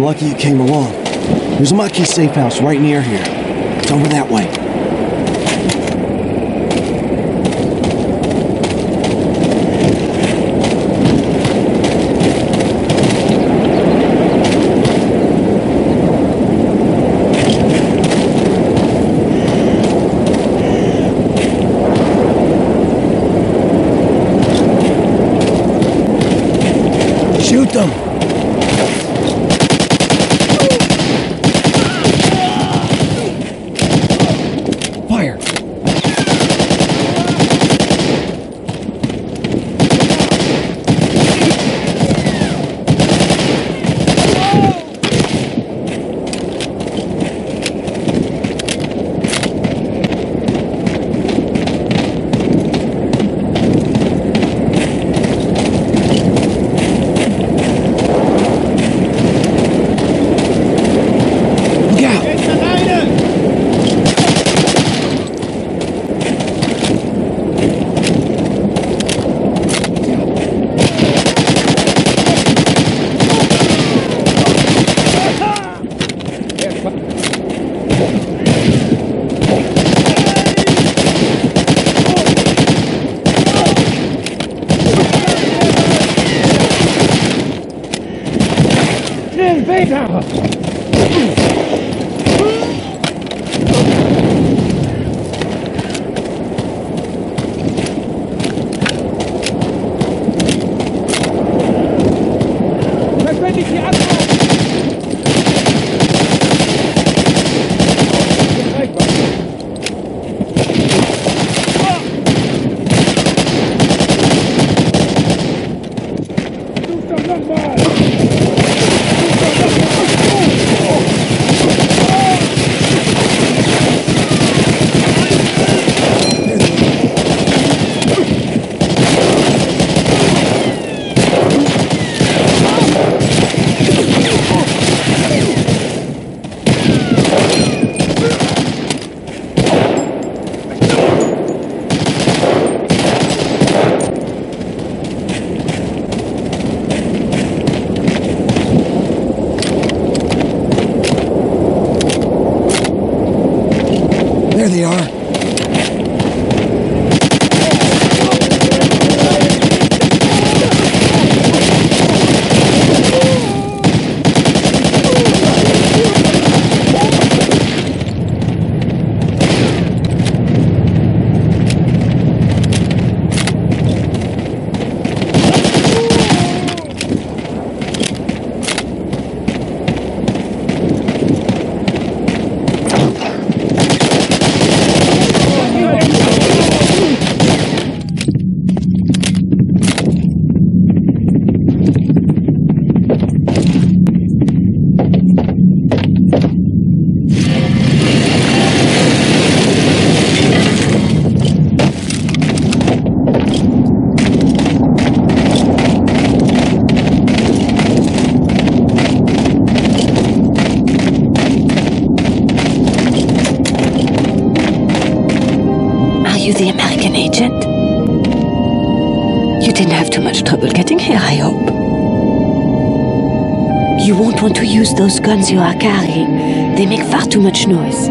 I'm lucky you came along. There's a Maquis safe house right near here. It's over that way. Shoot them! Fire! The American agent? You didn't have too much trouble getting here, I hope. You won't want to use those guns you are carrying. They make far too much noise.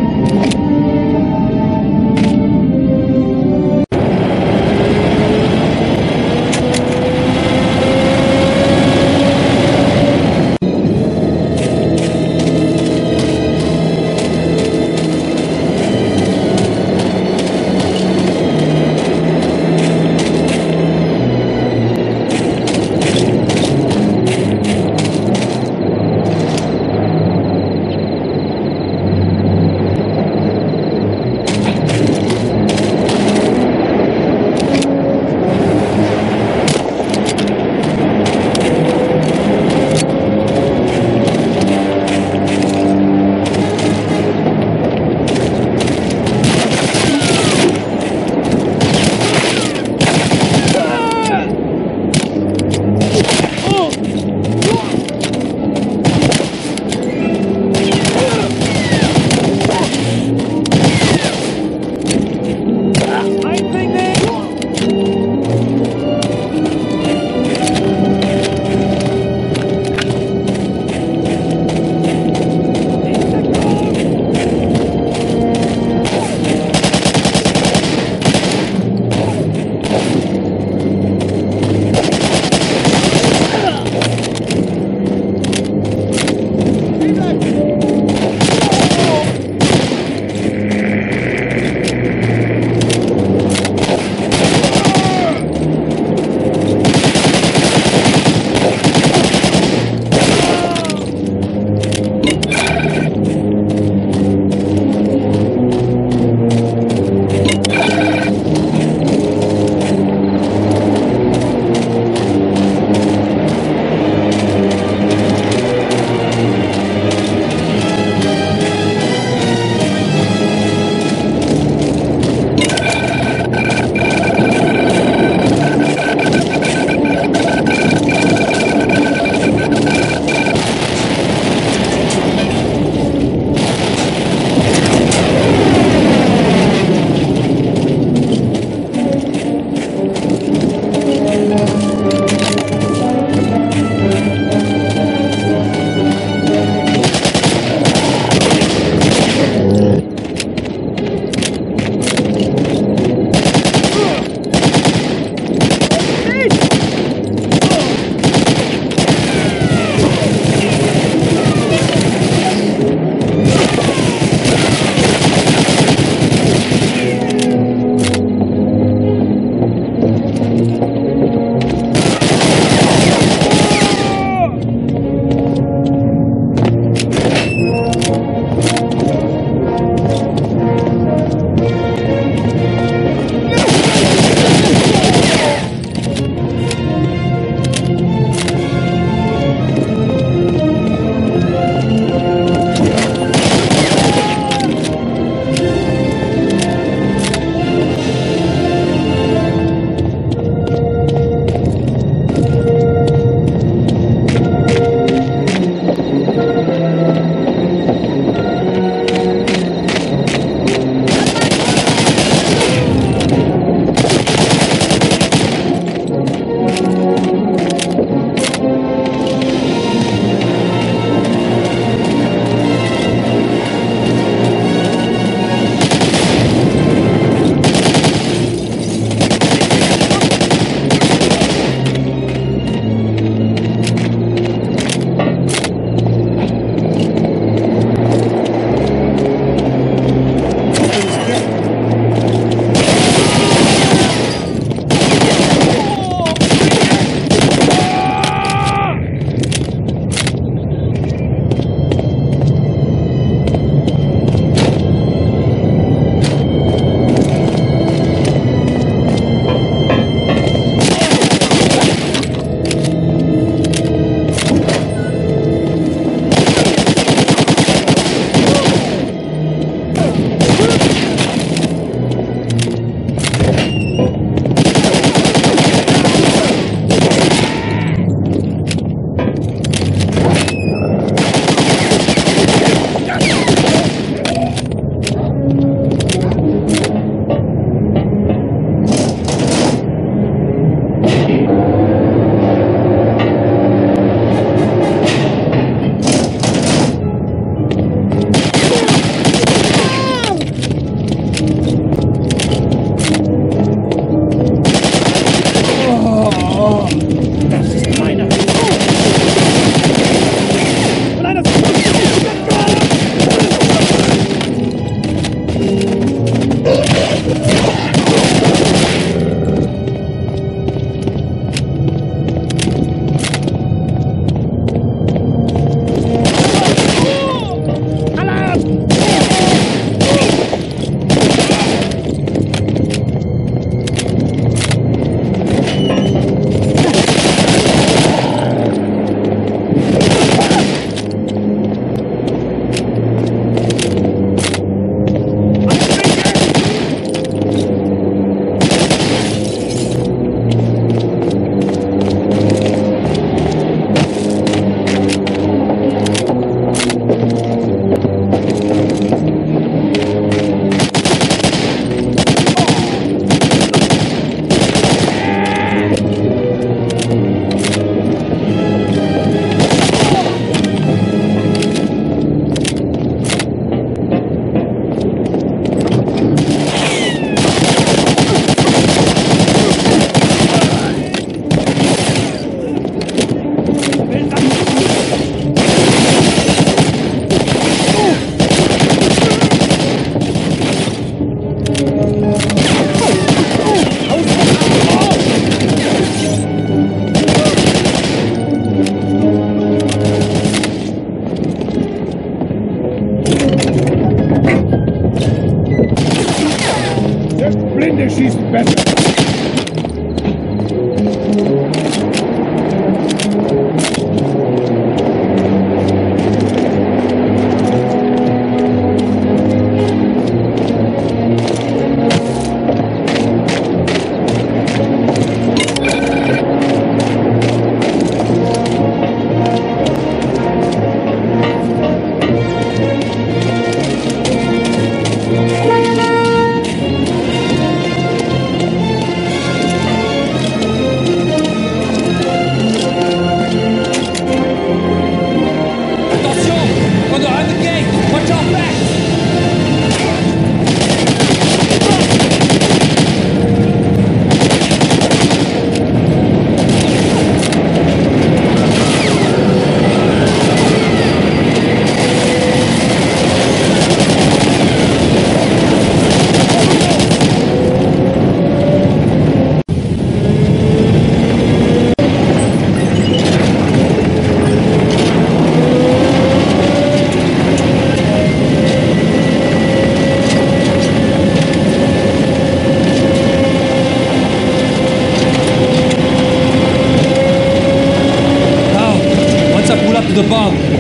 Es ist besser.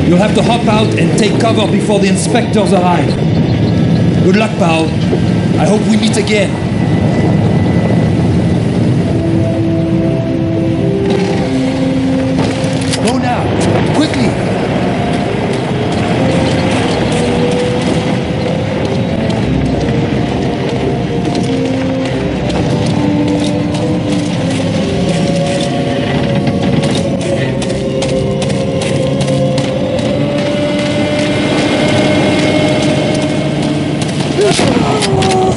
You'll have to hop out and take cover before the inspectors arrive. Good luck, pal. I hope we meet again. Go now, quickly. Oh!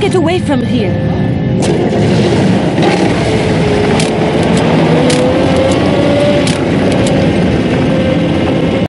Get away from here.